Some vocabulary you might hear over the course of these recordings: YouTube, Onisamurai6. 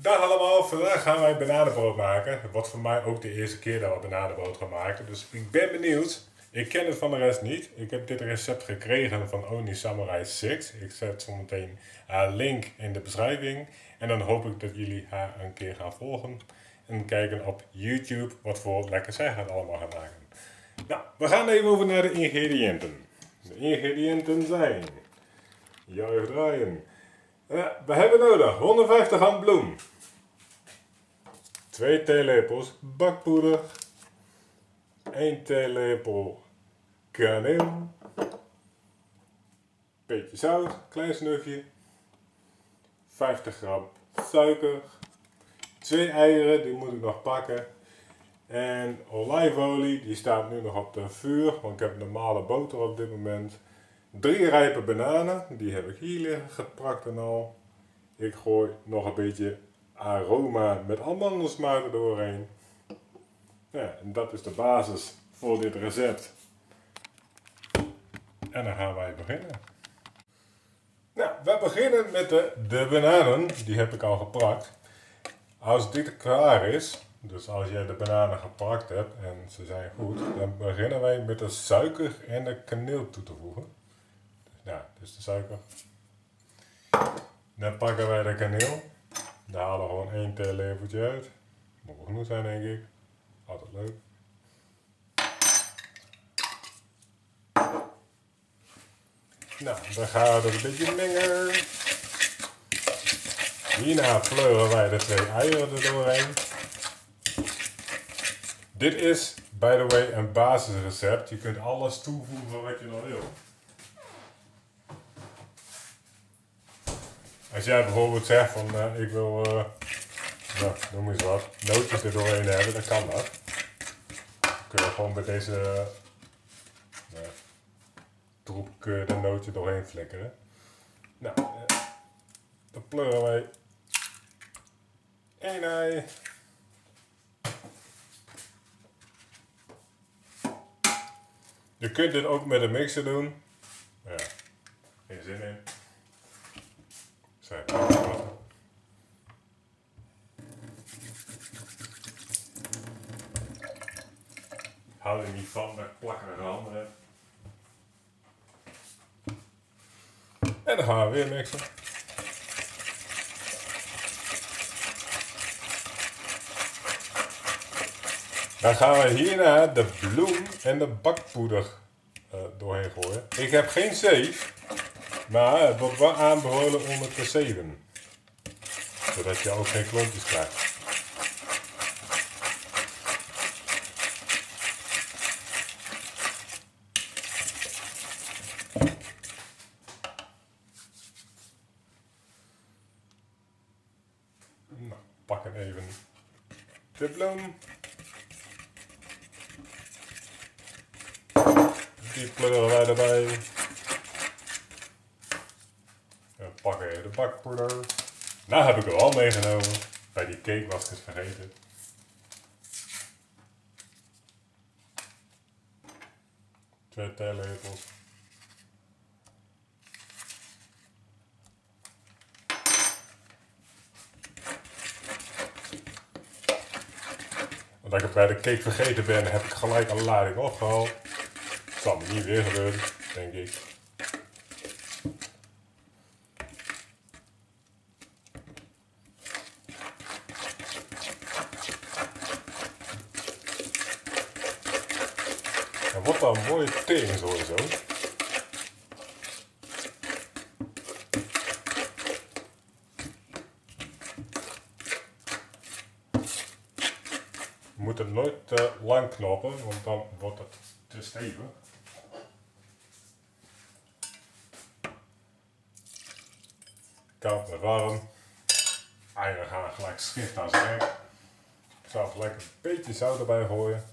Dag allemaal, vandaag gaan wij bananenbrood maken. Het wordt voor mij ook de eerste keer dat we bananenbrood gaan maken, dus ik ben benieuwd. Ik ken het van de rest niet. Ik heb dit recept gekregen van Onisamurai6. Ik zet zo meteen haar link in de beschrijving. En dan hoop ik dat jullie haar een keer gaan volgen. En kijken op YouTube wat voor lekker zij gaat allemaal gaan maken. Nou, we gaan even over naar de ingrediënten. De ingrediënten zijn... Juist draaien. We hebben nodig 150 gram bloem. 2 theelepels bakpoeder. 1 theelepel kaneel, beetje zout, klein snufje, 50 gram suiker, 2 eieren, die moet ik nog pakken, en olijfolie, die staat nu nog op de vuur, want ik heb normale boter op dit moment. 3 rijpe bananen, die heb ik hier liggen geprakt en al. Ik gooi nog een beetje aroma met amandelsmaak er doorheen. Ja, en dat is de basis voor dit recept. En dan gaan wij beginnen. Nou, we beginnen met de bananen. Die heb ik al geprakt. Als dit klaar is, dus als jij de bananen geprakt hebt en ze zijn goed, dan beginnen wij met de suiker en de kaneel toe te voegen. Ja, dus de suiker. Dan pakken wij de kaneel. Daar halen we gewoon 1 theelepeltje uit. Moet wel genoeg zijn, denk ik. Altijd leuk. Nou, dan gaan we dat een beetje mengen. Hierna pleuren wij de 2 eieren er doorheen. Dit is, by the way, een basisrecept. Je kunt alles toevoegen wat je nog wil. Als jij bijvoorbeeld zegt van ik wil... Nou, noem eens wat. Nootjes er doorheen hebben, dan kan dat. Dan kun je gewoon bij deze troep de nootje doorheen flikkeren. Nou, dan pleuren wij 1 ei. Je kunt dit ook met een mixer doen. Ja, geen zin in. Zijn we hou er niet van, maar plakken er een andere. En dan gaan we weer mixen. Dan gaan we hierna de bloem en de bakpoeder doorheen gooien. Ik heb geen zeef, maar het wordt wel aanbeholen om het te zeven. Zodat je ook geen klontjes krijgt. Nou, pakken even de bloem. Die pleuren wij erbij. En pakken even de bakpoeder. Nou heb ik hem al meegenomen. Bij die cake was ik het vergeten. Twee theelepels. Omdat ik het bij de cake vergeten ben, heb ik gelijk een lading opgehaald. Het zal me niet weer gebeuren, denk ik. En wordt dan een mooie tering sowieso. Je moet het nooit te lang knoppen, want dan wordt het te stevig. Koud en warm. Eieren gaan gelijk schift aan zijn werk. Ik zal gelijk een beetje zout erbij gooien.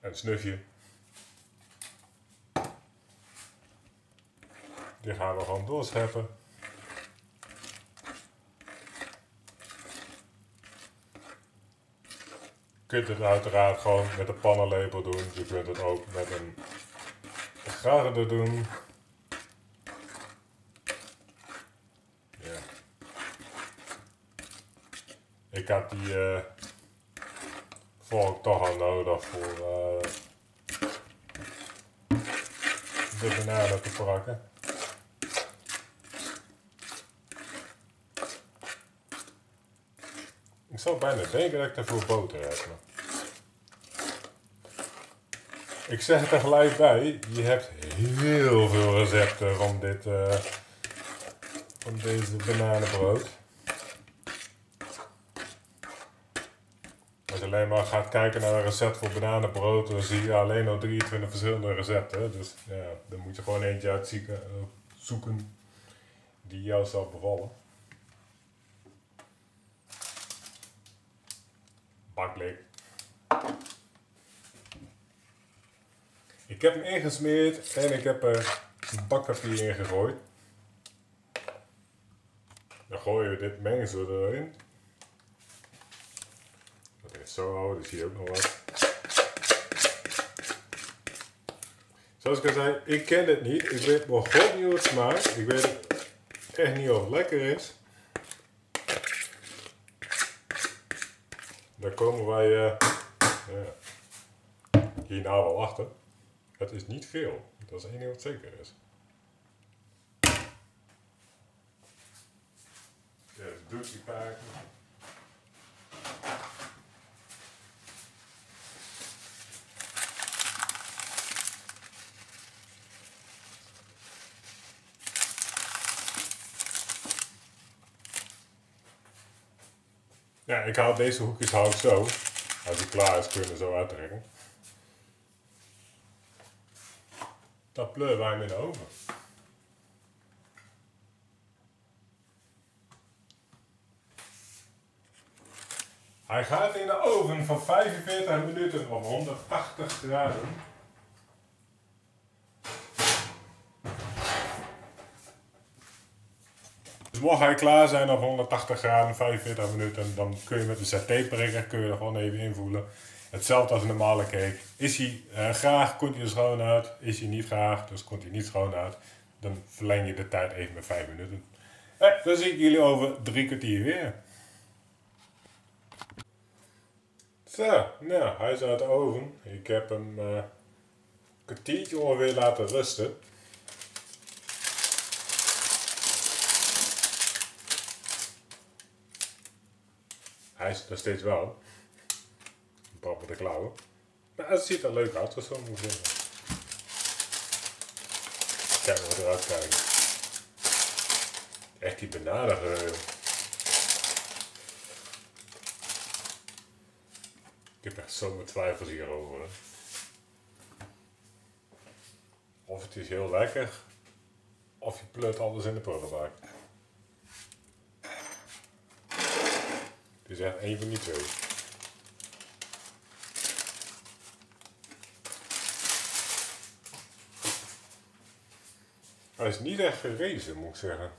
En een snufje. Die gaan we gewoon doorscheppen. Je kunt het uiteraard gewoon met een pannenlepel doen. Je kunt het ook met een garde doen. Ja. Ik had die vork toch al nodig voor de bananen te pakken. Ik zou bijna denken dat ik daarvoor boter heb. Ik zeg er tegelijk bij, je hebt heel veel recepten van dit, van deze bananenbrood. Als je alleen maar gaat kijken naar een recept voor bananenbrood, dan zie je alleen al 23 verschillende recepten. Dus ja, dan moet je gewoon eentje uitzoeken die jou zal bevallen. Bakbleek. Ik heb hem ingesmeerd en ik heb er bakpapier in gegooid. Dan gooien we dit mengsel erin. Dat is zo oud, dus hier ook nog wat. Zoals ik al zei, ik ken dit niet. Ik weet nog god niet hoe het smaakt. Ik weet echt niet of het lekker is. Daar komen wij hierna wel achter. Het is niet veel, dat is het enige wat zeker is. Dus doet die pakken. Ja, ik haal deze hoekjes zo. Als het klaar is, kunnen we zo uittrekken. Dat pleuren wij met de oven. Hij gaat in de oven van 45 minuten op 180 graden. Dus mocht hij klaar zijn op 180 graden, 45 minuten, dan kun je met de satéprikker kun je er gewoon even invoelen. Hetzelfde als een normale cake. Is hij graag, komt hij er schoon uit. Is hij niet graag, dus komt hij niet schoon uit. Dan verleng je de tijd even met 5 minuten. En dan zie ik jullie over 3 kwartier weer. Zo, nou, hij is uit de oven. Ik heb hem een kwartiertje ongeveer laten rusten. Hij is nog steeds wel. Op de klauwen. Maar het ziet er leuk uit, dat zou ik moeten zeggen. Kijk maar eruit kijken. Echt die benaderen. Ik heb echt zo mijn twijfels hierover. Hè. Of het is heel lekker, of je pleurt alles in de prullenbak. Het is echt één van die twee. Hij is niet echt gerezen, moet ik zeggen.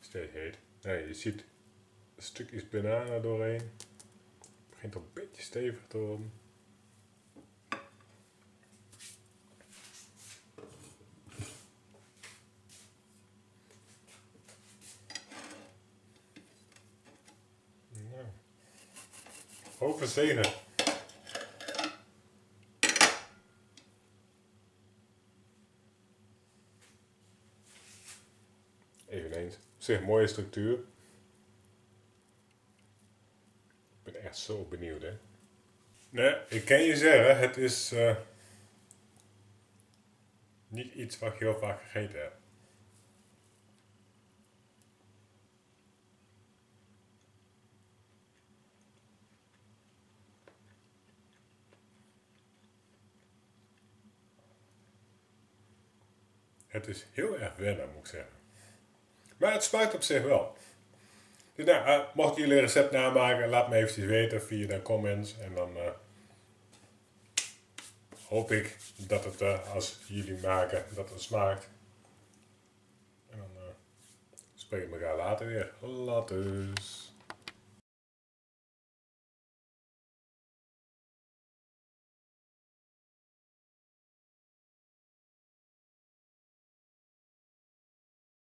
Steeds heet. Nee, je ziet stukjes bananen doorheen. Het begint al een beetje stevig te worden. Ook verzenen. Eveneens. Zeg, mooie structuur. Ik ben echt zo benieuwd, hè. Nee, ik kan je zeggen, het is niet iets wat ik heel vaak gegeten heb. Het is heel erg wennen, moet ik zeggen. Maar het smaakt op zich wel. Dus nou, mochten jullie een recept namaken, laat me eventjes weten via de comments. En dan hoop ik dat het, als jullie maken, dat het smaakt. En dan spreken we elkaar later weer. Later.